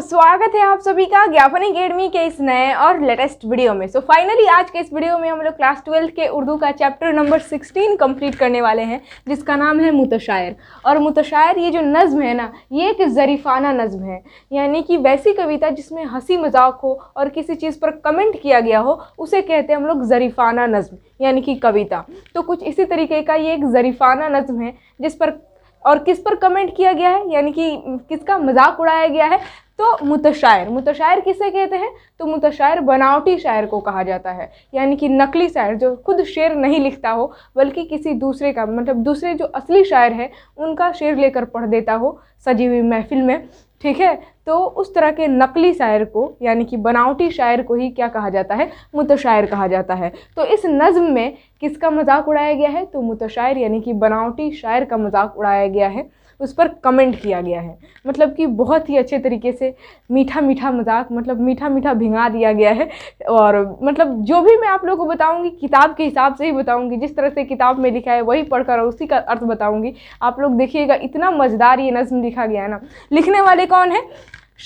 स्वागत है आप सभी का ज्ञापन अकेडमी के इस नए और लेटेस्ट वीडियो में। सो फाइनली आज के इस वीडियो में हम लोग क्लास 12 के उर्दू का चैप्टर नंबर 16 कंप्लीट करने वाले हैं, जिसका नाम है मुतशायर। और मुतशायर ये जो नज़म है ना, ये एक ज़रीफ़ाना नज़म है, यानी कि वैसी कविता जिसमें हंसी मजाक हो और किसी चीज़ पर कमेंट किया गया हो, उसे कहते हैं हम लोग ज़रीफ़ाना नज़म यानी कि कविता। तो कुछ इसी तरीके का ये एक ज़रीफ़ाना नज़म है जिस पर और किस पर कमेंट किया गया है, यानी कि किसका मजाक उड़ाया गया है, तो मुतशायर। मुतशायर किसे कहते हैं? तो मुतशायर बनावटी शायर को कहा जाता है, यानी कि नकली शायर जो खुद शेर नहीं लिखता हो बल्कि किसी दूसरे का, मतलब दूसरे जो असली शायर हैं उनका शेर लेकर पढ़ देता हो सजी हुई महफिल में, ठीक है। तो उस तरह के नकली शायर को यानी कि बनावटी शायर को ही क्या कहा जाता है? मुतशायर कहा जाता है। तो इस नज़म में किसका मजाक उड़ाया गया है? तो मुतशायर यानी कि बनावटी शायर का मजाक उड़ाया गया है, उस पर कमेंट किया गया है, मतलब कि बहुत ही अच्छे तरीके से मीठा मीठा मजाक, मतलब मीठा मीठा भिंगा दिया गया है। और मतलब जो भी मैं आप लोगों को बताऊंगी किताब के हिसाब से ही बताऊंगी, जिस तरह से किताब में लिखा है वही पढ़कर उसी का अर्थ बताऊंगी। आप लोग देखिएगा, इतना मज़ेदार ये नज़म लिखा गया है ना। लिखने वाले कौन है?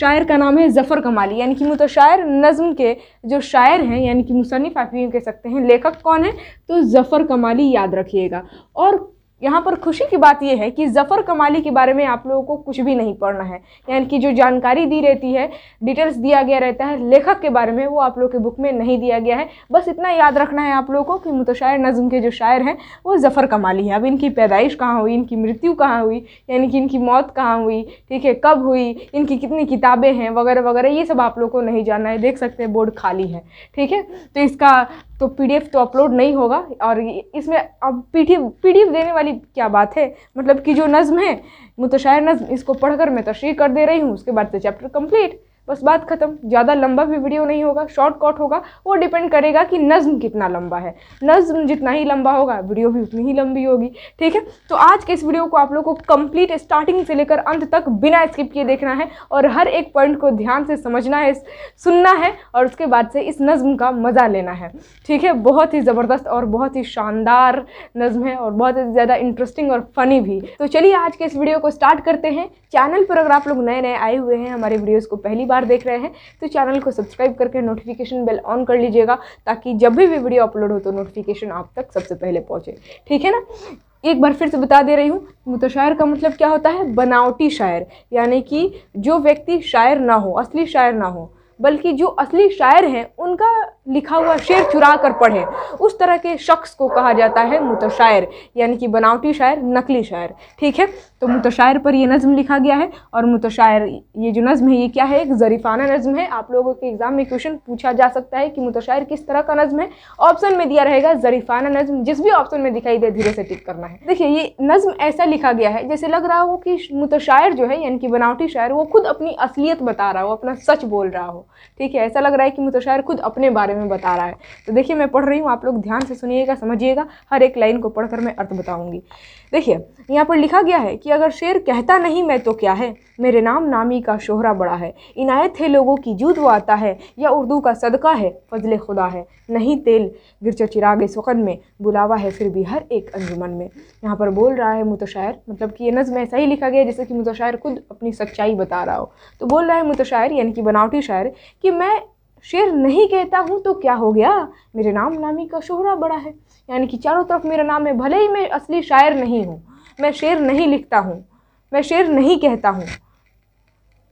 शायर का नाम है ज़फ़र कमाली, यानी कि मुतशायर नज़म के जो शायर हैं यानी कि मुसन्निफ़ आप यूँ कह सकते हैं। लेखक कौन है? तो ज़फ़र कमाली, याद रखिएगा। और यहाँ पर खुशी की बात यह है कि ज़फ़र कमाली के बारे में आप लोगों को कुछ भी नहीं पढ़ना है, यानी कि जो जानकारी दी रहती है, डिटेल्स दिया गया रहता है लेखक के बारे में, वो आप लोगों के बुक में नहीं दिया गया है। बस इतना याद रखना है आप लोगों को कि मुतशायर नज़म के जो शायर हैं वो ज़फ़र कमाली है। अब इनकी पैदाइश कहाँ हुई, इनकी मृत्यु कहाँ हुई, यानी कि इनकी मौत कहाँ हुई, ठीक है, कब हुई, इनकी कितनी किताबें हैं वगैरह वगैरह, ये सब आप लोगों को नहीं जानना है। देख सकते हैं बोर्ड खाली है, ठीक है। तो इसका तो PDF तो अपलोड नहीं होगा, और इसमें अब PDF देने वाली क्या बात है, मतलब कि जो नज़म है मुतशायर नज़म, इसको पढ़कर मैं तशरीह कर दे रही हूँ, उसके बाद तो चैप्टर कंप्लीट, बस बात ख़त्म। ज़्यादा लंबा भी वीडियो नहीं होगा, शॉर्टकट होगा। वो डिपेंड करेगा कि नज़म कितना लंबा है, नज़म जितना ही लंबा होगा वीडियो भी उतनी ही लंबी होगी, ठीक है। तो आज के इस वीडियो को आप लोगों को कंप्लीट स्टार्टिंग से लेकर अंत तक बिना स्किप किए देखना है, और हर एक पॉइंट को ध्यान से समझना है, सुनना है, और उसके बाद से इस नज़म का मज़ा लेना है, ठीक है। बहुत ही ज़बरदस्त और बहुत ही शानदार नज़म है, और बहुत ही ज़्यादा इंटरेस्टिंग और फ़नी भी। तो चलिए आज के इस वीडियो को स्टार्ट करते हैं। चैनल पर अगर आप लोग नए नए आए हुए हैं, हमारे वीडियोज़ को पहली बार देख रहे हैं, तो चैनल को सब्सक्राइब करके नोटिफिकेशन बेल ऑन कर लीजिएगा, ताकि जब भी वीडियो अपलोड हो तो नोटिफिकेशन आप तक सबसे पहले पहुंचे, ठीक है ना। एक बार फिर से बता दे रही हूँ, मुतशायर का मतलब क्या होता है? बनावटी शायर, यानी कि जो व्यक्ति शायर ना हो, असली शायर ना हो, बल्कि जो असली शायर हैं उनका लिखा हुआ शेर चुरा कर पढ़े, उस तरह के शख्स को कहा जाता है मुतशायर, यानी कि बनावटी शायर, नकली शायर, ठीक है। तो मुतशायर पर यह नज़म लिखा गया है। और मुतशायर ये जो नज़म है ये क्या है? एक ज़रीफ़ाना नज़म है। आप लोगों के एग्ज़ाम में क्वेश्चन पूछा जा सकता है कि मुतशायर किस तरह का नज़म है, ऑप्शन में दिया रहेगा ज़रीफ़ाना नज़म, जिस भी ऑप्शन में दिखाई दे धीरे से टिक करना है। देखिए ये नज़म ऐसा लिखा गया है जैसे लग रहा हो कि मुतशायर जो है यानी कि बनावटी शायर, वो खुद अपनी असलियत बता रहा हो, अपना सच बोल रहा हो, ठीक है। ऐसा लग रहा है कि मुतशायर खुद अपने बारे में बता रहा है। तो देखिए मैं पढ़ रही हूँ, आप लोग ध्यान से सुनिएगा, समझिएगा, हर एक लाइन को पढ़कर मैं अर्थ बताऊँगी। देखिए यहाँ पर लिखा गया है कि अगर शेर कहता नहीं मैं तो क्या है, मेरे नाम नामी का शोहरा बड़ा है, इनायत है लोगों की जूद वो आता है, या उर्दू का सदका है फजले खुदा है, नहीं तेल गिरचा चिरागे सुखन में, बुलावा है फिर भी हर एक अंजुमन में। यहाँ पर बोल रहा है मुतशायर, मतलब कि ये नज़म ऐसा ही लिखा गया है जैसे कि मुतशायर खुद अपनी सच्चाई बता रहा हो। तो बोल रहा है मुतशायर यानी कि बनावटी शायर कि मैं शेर नहीं कहता हूँ तो क्या हो गया, मेरे नाम नामी का शोहरा बड़ा है, यानी कि चारों तरफ मेरा नाम है, भले ही मैं असली शायर नहीं हूँ, मैं शेर नहीं लिखता हूँ, मैं शेर नहीं कहता हूँ,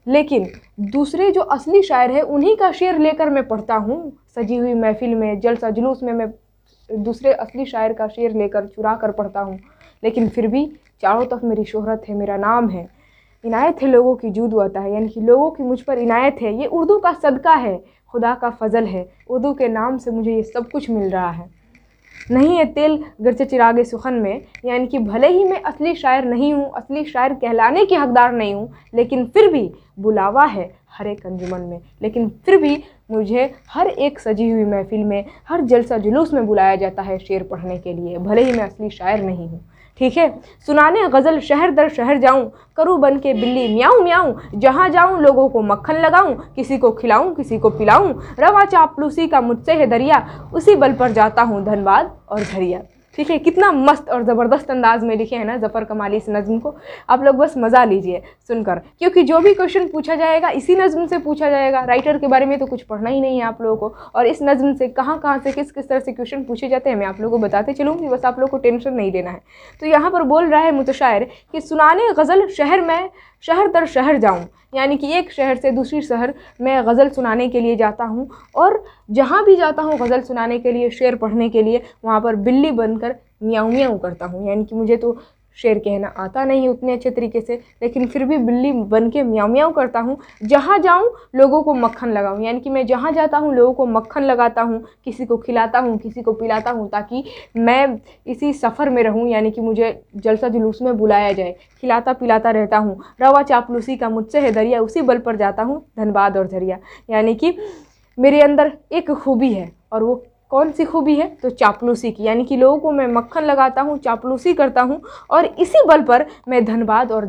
लेकिन दूसरे जो असली शायर है उन्हीं का शेर लेकर मैं पढ़ता हूँ। सजी हुई महफिल में, जलसा जुलूस में मैं दूसरे असली शायर का शेर लेकर चुरा कर पढ़ता हूँ, लेकिन फिर भी चारों तरफ मेरी शोहरत है, मेरा नाम है, इनायत है लोगों की जूद आता है, यानी कि लोगों की मुझ पर इनायत है, ये उर्दू का सदका है, खुदा का फजल है, उर्दू के नाम से मुझे ये सब कुछ मिल रहा है, नहीं है तेल गरचे चिरागे सुखन में, यानी कि भले ही मैं असली शायर नहीं हूँ, असली शायर कहलाने के हकदार नहीं हूँ, लेकिन फिर भी बुलावा है हर एक अंजुमन में, लेकिन फिर भी मुझे हर एक सजी हुई महफिल में, हर जलसा जुलूस में बुलाया जाता है शेर पढ़ने के लिए, भले ही मैं असली शायर नहीं हूँ, ठीक है। सुनाने गज़ल शहर दर शहर जाऊं, करूं बन के बिल्ली म्याऊं म्याऊं, जहाँ जाऊं लोगों को मक्खन लगाऊं, किसी को खिलाऊं किसी को पिलाऊं, रवा चापलूसी का मुझसे है दरिया, उसी बल पर जाता हूं धनबाद और धरिया, देखिए कितना मस्त और ज़बरदस्त अंदाज में लिखे हैं ना ज़फ़र कमाली इस नज़म को। आप लोग बस मज़ा लीजिए सुनकर, क्योंकि जो भी क्वेश्चन पूछा जाएगा इसी नज़म से पूछा जाएगा। राइटर के बारे में तो कुछ पढ़ना ही नहीं है आप लोगों को, और इस नज़म से कहाँ कहाँ से किस किस तरह से क्वेश्चन पूछे जाते हैं मैं आप लोगों को बताते चलूँगी, बस आप लोग को टेंशन नहीं लेना है। तो यहाँ पर बोल रहा है मुतशायर कि सुनाने गज़ल शहर में शहर दर शहर जाऊँ, यानी कि एक शहर से दूसरी शहर मैं गज़ल सुनाने के लिए जाता हूँ, और जहाँ भी जाता हूँ गज़ल सुनाने के लिए शेर पढ़ने के लिए वहाँ पर बिल्ली बनकर म्याऊं म्याऊं करता हूँ। यानी कि मुझे तो शेर कहना आता नहीं उतने अच्छे तरीके से, लेकिन फिर भी बिल्ली बन के म्याऊं म्याऊं करता हूँ। जहाँ जाऊँ लोगों को मक्खन लगाऊँ, यानी कि मैं जहाँ जाता हूँ लोगों को मक्खन लगाता हूँ, किसी को खिलाता हूँ किसी को पिलाता हूँ, ताकि मैं इसी सफ़र में रहूँ, यानी कि मुझे जलसा जुलूस में बुलाया जाए। खिलाता पिलाता रहता हूँ, रवा चापलूसी का मुझसे है दरिया, उसी बल पर जाता हूँ धनबाद और जरिया। यानी कि मेरे अंदर एक खूबी है, और वो कौन सी खूबी है, तो चापलूसी की, यानी कि लोगों को मैं मक्खन लगाता हूँ चापलूसी करता हूँ, और इसी बल पर मैं धनबाद और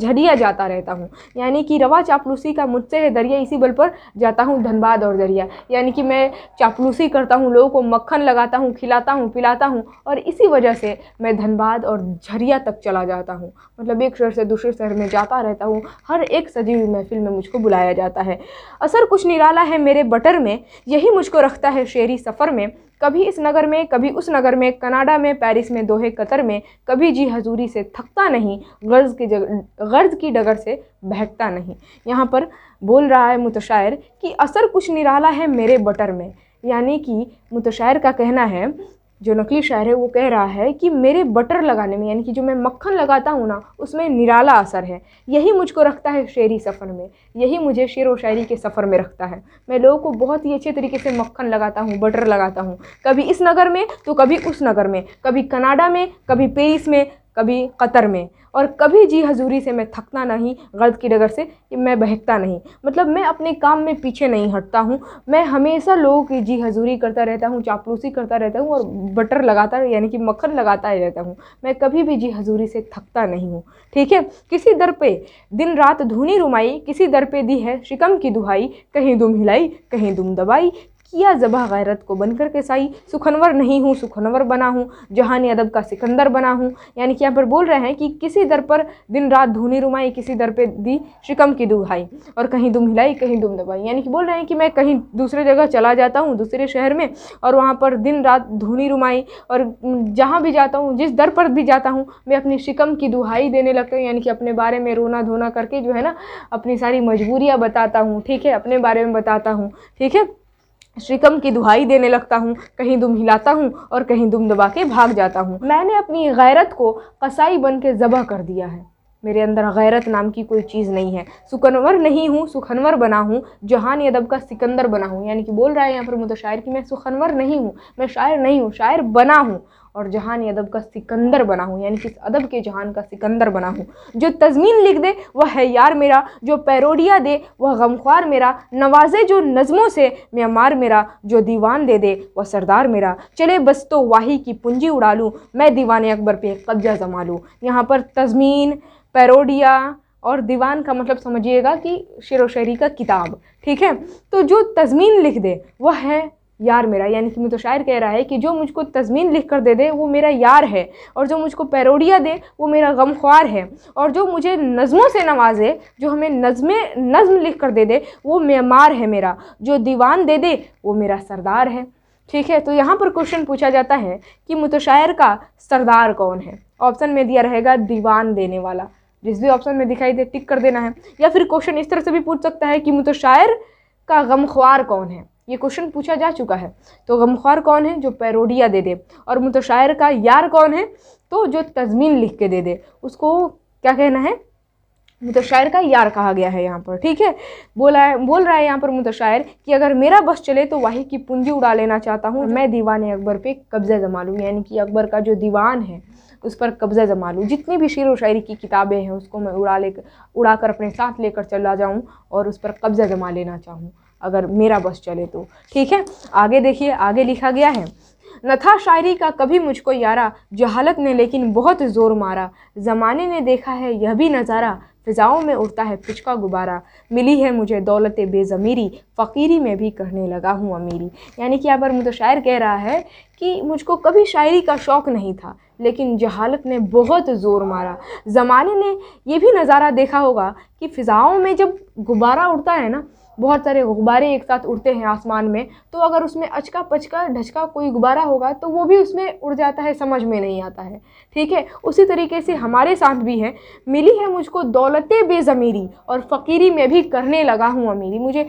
झरिया जाता रहता हूँ। यानी कि रवा चापलूसी का मुझसे है दरिया, इसी बल पर जाता हूँ धनबाद और जरिया। यानी कि मैं चापलूसी करता हूँ, लोगों को मक्खन लगाता हूँ, खिलाता हूँ पिलाता हूँ, और इसी वजह से मैं धनबाद और झरिया तक चला जाता हूँ। मतलब एक शहर से दूसरे शहर में जाता रहता हूँ, हर एक सजी हुई महफिल में मुझको बुलाया जाता है। असर कुछ निराला है मेरे बटर में, यही मुझको रखता है शेरी सफ़र में। कभी इस नगर में कभी उस नगर में, कनाडा में पेरिस में दोहे कतर में, कभी जी हजूरी से थकता नहीं, गर्ज की डगर से बहकता नहीं। यहाँ पर बोल रहा है मुतशायर कि असर कुछ निराला है मेरे बटर में, यानी कि मुतशायर का कहना है, जो नकली शायर है वो कह रहा है कि मेरे बटर लगाने में, यानी कि जो मैं मक्खन लगाता हूँ ना, उसमें निराला असर है। यही मुझको रखता है शेरी सफ़र में, यही मुझे शेर व शायरी के सफ़र में रखता है। मैं लोगों को बहुत ही अच्छे तरीके से मक्खन लगाता हूँ, बटर लगाता हूँ, कभी इस नगर में तो कभी उस नगर में, कभी कनाडा में कभी पेरिस में कभी कतर में, और कभी जी हजूरी से मैं थकता नहीं, गर्द की डगर से मैं बहकता नहीं। मतलब मैं अपने काम में पीछे नहीं हटता हूँ, मैं हमेशा लोगों की जी हजूरी करता रहता हूँ, चापलूसी करता रहता हूँ, और बटर लगाता यानी कि मक्खन लगाता ही रहता हूँ। मैं कभी भी जी हजूरी से थकता नहीं हूँ। ठीक है, किसी दर पे दिन रात धुनी रुमाई, किसी दर पे दी है शिकम की दुहाई, कहीं दुम हिलाई कहीं दुम दबाई, किया ज़बा गैरत को बनकर के साई, सुखनवर नहीं हूँ सुखनवर बना हूँ, जहानी अदब का सिकंदर बना हूँ। यानी कि यहाँ पर बोल रहे हैं कि किसी दर पर दिन रात धूनी रुमाई, किसी दर पे दी शिकम की दुहाई, और कहीं दुम हिलाई कहीं दुम दबाई। यानी कि बोल रहे हैं कि मैं कहीं दूसरे जगह चला जाता हूँ दूसरे शहर में, और वहाँ पर दिन रात धूनी रुमाई, और जहाँ भी जाता हूँ जिस दर पर भी जाता हूँ मैं अपनी शिकम की दुहाई देने लगता हूँ। यानी कि अपने बारे में रोना धोना करके जो है ना, अपनी सारी मजबूरियाँ बताता हूँ, ठीक है, अपने बारे में बताता हूँ, ठीक है, शिकम की दुहाई देने लगता हूँ, कहीं दुम हिलाता हूँ और कहीं दुम दबा के भाग जाता हूँ। मैंने अपनी गैरत को कसाई बन के ज़बह कर दिया है, मेरे अंदर गैरत नाम की कोई चीज़ नहीं है। सुखनवर नहीं हूँ सुखनवर बना हूँ, जहानी अदब का सिकंदर बना हूँ। यानी कि बोल रहा है यहाँ पर मुतशायर कि मैं सुखनवर नहीं हूँ, मैं शायर नहीं हूँ, शायर बना हूँ, और जहान अदब का सिकंदर बना हूँ, यानी कि इस अदब के जहान का सिकंदर बना हूँ। जो तज़मीन लिख दे वह है यार मेरा, जो पैरोडिया दे वह गमख्वार मेरा, नवाजे जो नज़मों से म्यामार मेरा, जो दीवान दे दे वह सरदार मेरा। चले बस तो वाही की पूंजी उड़ा लूँ, मैं दीवान अकबर पे कब्जा जमा लूँ। यहाँ पर तज़मीन, पैरोडिया और दीवान का मतलब समझिएगा कि शेर व शायरी का किताब, ठीक है। तो जो तज़मीन लिख दे वह है यार मेरा, यानी कि मुतशायर कह रहा है कि जो मुझको तज़मीन लिख कर दे दे वो मेरा यार है, और जो मुझको पैरोडिया दे वो मेरा गमख्वार है, और जो मुझे नज़मों से नवाजे, जो हमें नज़म लिख कर दे दे वो मेमार है मेरा, जो दीवान दे दे वो मेरा सरदार है, ठीक है। तो यहाँ पर क्वेश्चन पूछा जाता है कि मुतशायर का सरदार कौन है। ऑप्शन में दिया रहेगा दीवान देने वाला, जिस भी ऑप्शन में दिखाई दे टिक कर देना है, या फिर क्वेश्चन इस तरह से भी पूछ सकता है कि मुतशायर का गमख्वार कौन है। ये क्वेश्चन पूछा जा चुका है, तो गमख्वार कौन है, जो पैरोडिया दे दे, और मुतशायर का यार कौन है, तो जो तज़मीन लिख के दे दे उसको क्या कहना है, मुतशायर का यार कहा गया है यहाँ पर, ठीक है। बोल रहा है यहाँ पर मुतशायर कि अगर मेरा बस चले तो वाही की पूंजी उड़ा लेना चाहता हूँ, मैं दीवान अकबर पे कब्ज़ा जमा लूँ, यानी कि अकबर का जो दीवान है उस पर कब्ज़ा जमा लूँ, जितनी भी शेर व शायरी की किताबें हैं उसको मैं उड़ा कर अपने साथ लेकर चला जाऊँ और उस पर कब्ज़ा जमा लेना चाहूँ, अगर मेरा बस चले तो, ठीक है। आगे देखिए, आगे लिखा गया है, न था शायरी का कभी मुझको यारा, जहालत ने लेकिन बहुत ज़ोर मारा, ज़माने ने देखा है यह भी नज़ारा, फ़िज़ाओं में उड़ता है पिच का गुब्बारा, मिली है मुझे दौलत बेज़मीरी, फ़कीरी में भी कहने लगा हूँ अमीरी। यानी कि यहाँ पर मुझे शायर कह रहा है कि मुझको कभी शायरी का शौक़ नहीं था, लेकिन जहालत ने बहुत ज़ोर मारा। ज़माने ने ये भी नज़ारा देखा होगा कि फ़िज़ाओं में जब गुब्बारा उड़ता है ना, बहुत सारे गुब्बारे एक साथ उड़ते हैं आसमान में, तो अगर उसमें अचका पचका ढचका कोई गुब्बारा होगा तो वो भी उसमें उड़ जाता है, समझ में नहीं आता है। ठीक है, उसी तरीके से हमारे साथ भी है। मिली है मुझको दौलतें बेज़मीरी और फ़कीरी में भी करने लगा हूँ अमीरी। मुझे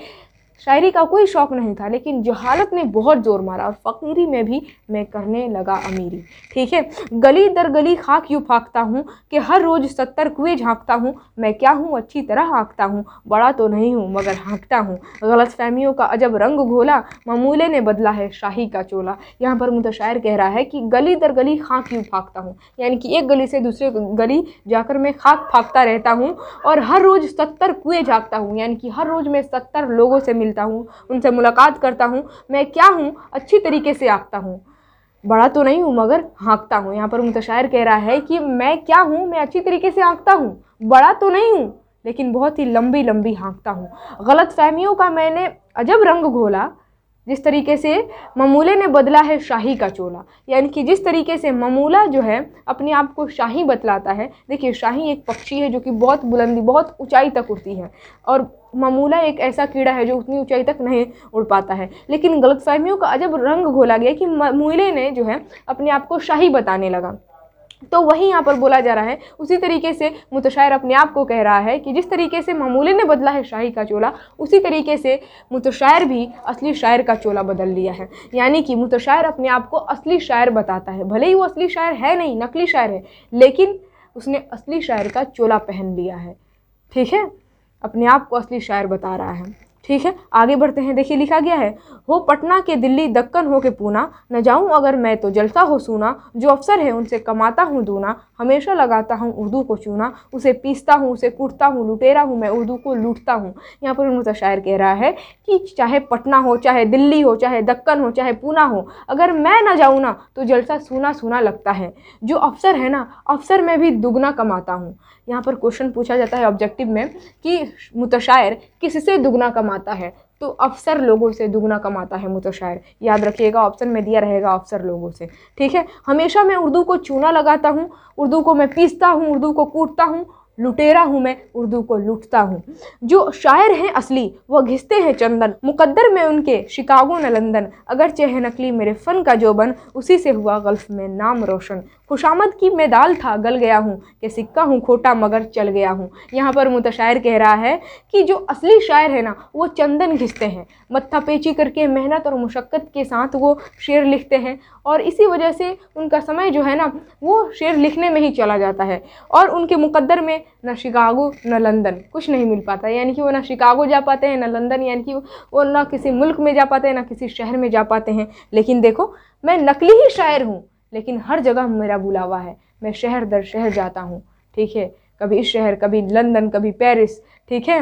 शायरी का कोई शौक़ नहीं था, लेकिन जहालत ने बहुत ज़ोर मारा और फ़कीरी में भी मैं करने लगा अमीरी। ठीक है, गली दर गली खाक यूँ फाँकता हूँ कि हर रोज़ 70 कुएँ झाँकता हूँ, मैं क्या हूँ अच्छी तरह हाँकता हूँ, बड़ा तो नहीं हूँ मगर हाँकता हूँ, गलत फहमियों का अजब रंग घोला, मामूले ने बदला है शाही का चोला। यहाँ पर मुतशायर कह रहा है कि गली दर गली खाक यूँ फाँकता हूँ, यानी कि एक गली से दूसरे गली जाकर मैं खाक फाँकता रहता हूँ, और हर रोज़ 70 कुएँ झाँकता हूँ, यानी कि हर रोज़ मैं 70 लोगों से मिलता हूँ, उनसे मुलाकात करता हूँ, मैं क्या हूँ अच्छी तरीके से आँकता हूँ, बड़ा तो नहीं हूँ मगर हाँकता हूँ। यहाँ पर मुतशायर कह रहा है कि मैं क्या हूँ, मैं अच्छी तरीके से आँकता हूँ, बड़ा तो नहीं हूँ लेकिन बहुत ही लंबी लंबी हाँकता हूँ, गलत फहमियों का मैंने अजब रंग घोला, जिस तरीके से मामूले ने बदला है शाही का चोला। यानी कि जिस तरीके से मामूला जो है अपने आप को शाही बतलाता है। देखिए, शाही एक पक्षी है जो कि बहुत बुलंदी, बहुत ऊंचाई तक उड़ती है, और मामूला एक ऐसा कीड़ा है जो उतनी ऊंचाई तक नहीं उड़ पाता है। लेकिन गलतफहमियों का अजब रंग घोला गया कि मामूले ने जो है अपने आप को शाही बताने लगा। तो वही यहाँ पर बोला जा रहा है, उसी तरीके से मुतशायर अपने आप को कह रहा है कि जिस तरीके से मामूले ने बदला है शाही का चोला, उसी तरीके से मुतशायर भी असली शायर का चोला बदल लिया है। यानी कि मुतशायर अपने आप को असली शायर बताता है, भले ही वो असली शायर है नहीं, नकली शायर है, लेकिन उसने असली शायर का चोला पहन लिया है। ठीक है, अपने आप को असली शायर बता रहा है। ठीक है, आगे बढ़ते हैं। देखिए लिखा गया है, हो पटना के दिल्ली, दक्कन हो के पूना, न जाऊं अगर मैं तो जलता हो सूना, जो अफसर है उनसे कमाता हूँ दूना, हमेशा लगाता हूँ उर्दू को चूना, उसे पीसता हूँ, उसे कूटता हूँ, लुटेरा हूँ मैं उर्दू को लूटता हूँ। यहाँ पर मुतशायर कह रहा है कि चाहे पटना हो, चाहे दिल्ली हो, चाहे दक्कन हो, चाहे पूना हो, अगर मैं ना जाऊँ ना तो जलसा सूना सूना लगता है, जो अफसर है ना, अफसर में भी दुगना कमाता हूँ। यहाँ पर क्वेश्चन पूछा जाता है ऑब्जेक्टिव में कि मुतशायर किससे दुगना कमाता है, तो अफसर लोगों से दुगना कमाता है मुतशायर। याद रखिएगा, ऑप्शन में दिया रहेगा अफसर लोगों से। ठीक है, हमेशा मैं उर्दू को चूना लगाता हूँ, उर्दू को मैं पीसता हूँ, उर्दू को कूटता हूँ, लुटेरा हूँ मैं उर्दू को लूटता हूँ। जो शायर हैं असली, वह घिसते हैं चंदन, मुकद्दर में उनके शिकागो न लंदन, अगरचे है नकली मेरे फ़न का जोबन, उसी से हुआ गल्फ़ में नाम रोशन, खुशामद की मैं दाल था गल गया हूँ, कि सिक्का हूँ खोटा मगर चल गया हूँ। यहाँ पर मुतशायर कह रहा है कि जो असली शायर है ना, वो चंदन घिसते हैं, मत्था पेची करके मेहनत और मुशक्क़त के साथ वो शेर लिखते हैं, और इसी वजह से उनका समय जो है ना, वो शेर लिखने में ही चला जाता है, और उनके मुकद्दर में न शिकागो न लंदन कुछ नहीं मिल पाता है। यानी कि वो ना शिकागो जा पाते हैं, ना लंदन, यानी कि वो ना किसी मुल्क में जा पाते हैं, ना किसी शहर में जा पाते हैं। लेकिन देखो, मैं नकली ही शायर हूँ, लेकिन हर जगह मेरा बुलावा है, मैं शहर दर शहर जाता हूँ। ठीक है, कभी इस शहर, कभी लंदन, कभी पेरिस, ठीक है,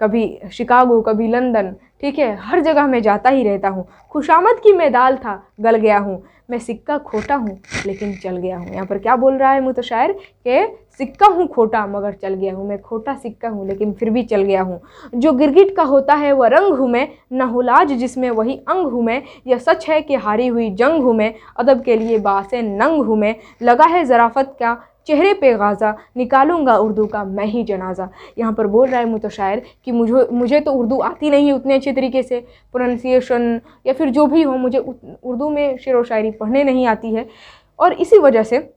कभी शिकागो, कभी लंदन, ठीक है, हर जगह मैं जाता ही रहता हूँ। खुशामद की मैं दाल था गल गया हूँ, मैं सिक्का खोटा हूँ लेकिन चल गया हूँ। यहाँ पर क्या बोल रहा है मुतशायर के, सिक्का हूँ खोटा मगर चल गया हूँ, मैं खोटा सिक्का हूँ लेकिन फिर भी चल गया हूँ। जो गिरगिट का होता है वह रंग हूँ मैं, न हो लाज जिसमें वही अंग हूँ मैं, यह सच है कि हारी हुई जंग हूँ मैं, अदब के लिए बासे नंग हूँ मैं, लगा है ज़राफ़त का चेहरे पे गाज़ा, निकालूंगा उर्दू का मैं ही जनाजा। यहाँ पर बोल रहा है मुतशायर कि मुझे तो उर्दू आती नहीं है उतने अच्छे तरीके से, प्रोनंसिएशन या फिर जो भी हो, मुझे उर्दू में शेर व शायरी पढ़ने नहीं आती है, और इसी वजह से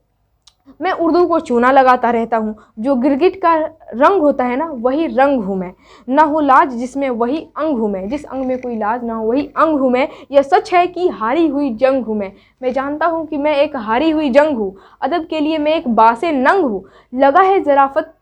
मैं उर्दू को चूना लगाता रहता हूँ। जो गिरगिट का रंग होता है ना, वही रंग हूँ मैं, ना हो लाज जिसमें वही अंग हूँ मैं, जिस अंग में कोई लाज ना हो वही अंग हूँ मैं, यह सच है कि हारी हुई जंग हूँ मैं जानता हूँ कि मैं एक हारी हुई जंग हूँ, अदब के लिए मैं एक बासे नंग हूँ, लगा है ज़राफ़त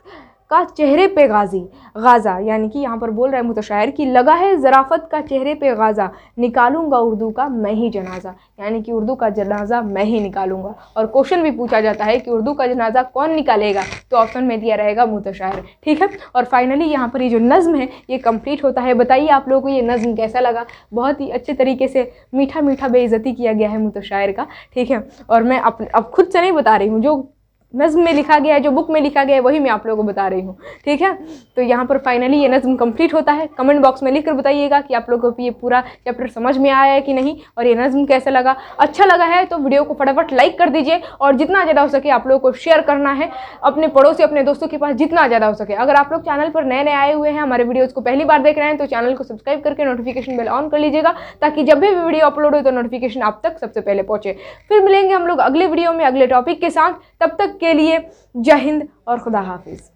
का चेहरे पे गाज़ा, यानी कि यहाँ पर बोल रहा है मुतशायर कि लगा है ज़राफ़त का चेहरे पे गाज़ा, निकालूंगा उर्दू का मैं ही जनाजा, यानी कि उर्दू का जनाजा मैं ही निकालूंगा। और क्वेश्चन भी पूछा जाता है कि उर्दू का जनाजा कौन निकालेगा, तो ऑप्शन में दिया रहेगा मुतशायर। ठीक है, और फाइनली यहाँ पर ये जो नज़म है ये कंप्लीट होता है। बताइए आप लोगों को ये नज़म कैसा लगा। बहुत ही अच्छे तरीके से मीठा मीठा बेइज्जती किया गया है मुतशायर का। ठीक है, और मैं अब खुद से नहीं बता रही हूँ, जो नज़म में लिखा गया है, जो बुक में लिखा गया है, वही मैं आप लोगों को बता रही हूँ। ठीक है, तो यहाँ पर फाइनली ये नज़म कंप्लीट होता है। कमेंट बॉक्स में लिखकर बताइएगा कि आप लोगों को ये पूरा चैप्टर समझ में आया है कि नहीं, और ये नज़म कैसा लगा। अच्छा लगा है तो वीडियो को फटाफट लाइक कर दीजिए, और जितना ज़्यादा हो सके आप लोगों को शेयर करना है अपने पड़ोसी, अपने दोस्तों के पास जितना ज़्यादा हो सके। अगर आप लोग चैनल पर नए नए आए हुए हैं, हमारे वीडियोज़ को पहली बार देख रहे हैं, तो चैनल को सब्सक्राइब करके नोटिफिकेशन बेल ऑन कर लीजिएगा, ताकि जब भी वीडियो अपलोड हो तो नोटिफिकेशन आप तक सबसे पहले पहुँचे। फिर मिलेंगे हम लोग अगले वीडियो में अगले टॉपिक के साथ। तब तक के लिए जय हिंद और खुदा हाफिज़।